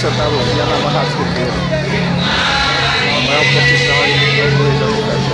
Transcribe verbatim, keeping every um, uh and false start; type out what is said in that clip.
Centralogia na Barra dos Coqueiros. A maior profissão ali dos dois anos.